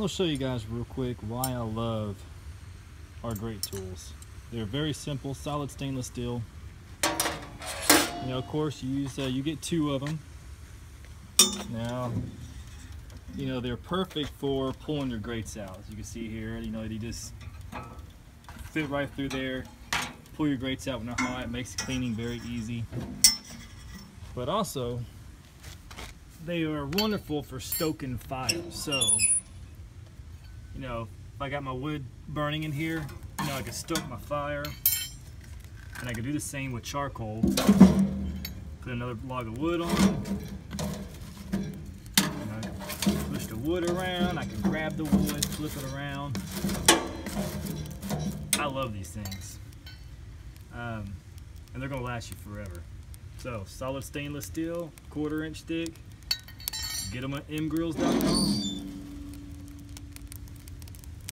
I'll show you guys real quick why I love our grate tools. They're very simple, solid stainless steel. You know, of course, you use you get two of them. Now, you know, they're perfect for pulling your grates out. As you can see here, you know, they just fit right through there. Pull your grates out when they're hot. It makes cleaning very easy. But also, they are wonderful for stoking fire. So, you know, if I got my wood burning in here, you know, I can stoke my fire. And I can do the same with charcoal. Put another log of wood on. And I can push the wood around. I can grab the wood, flip it around. I love these things. And they're going to last you forever. So, solid stainless steel, 1/4 inch thick. Get them at mgrills.com.